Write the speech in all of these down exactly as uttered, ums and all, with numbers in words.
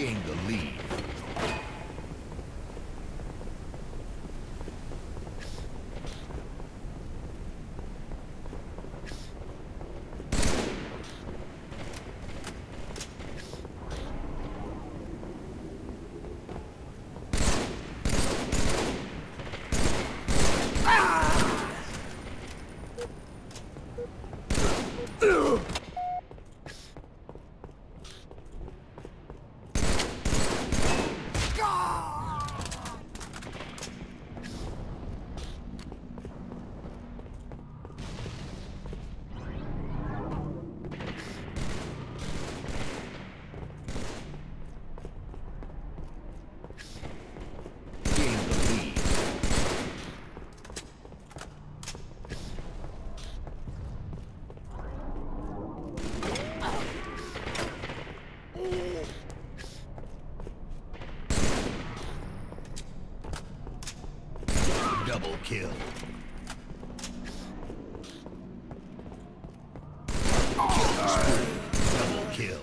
regained the lead. Double kill. Oh, double kill.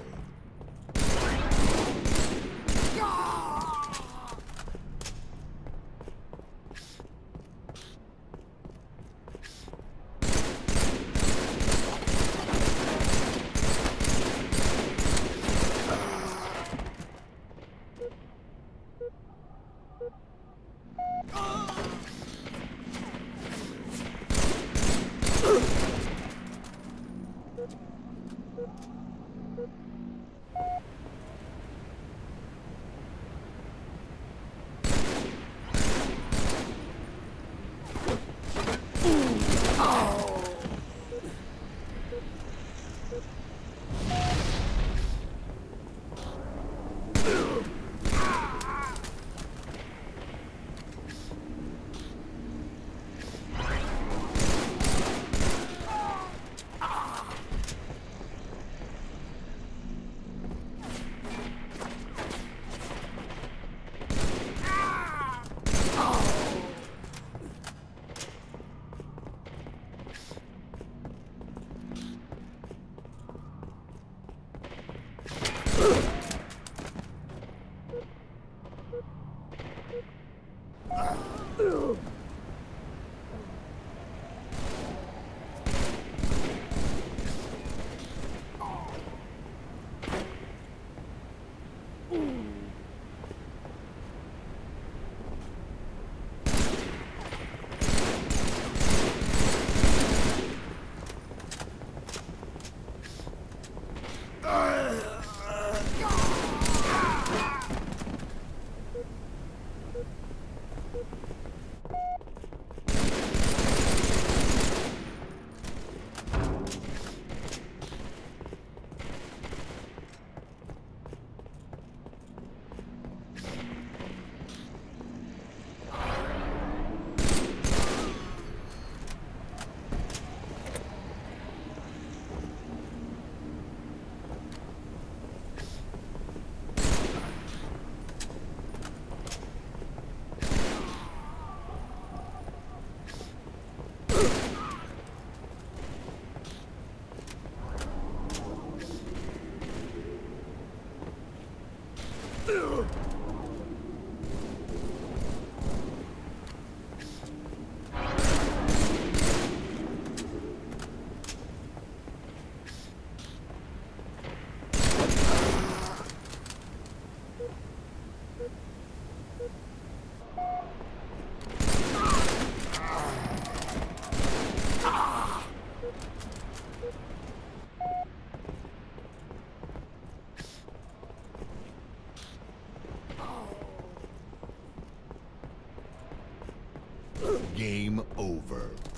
Game over.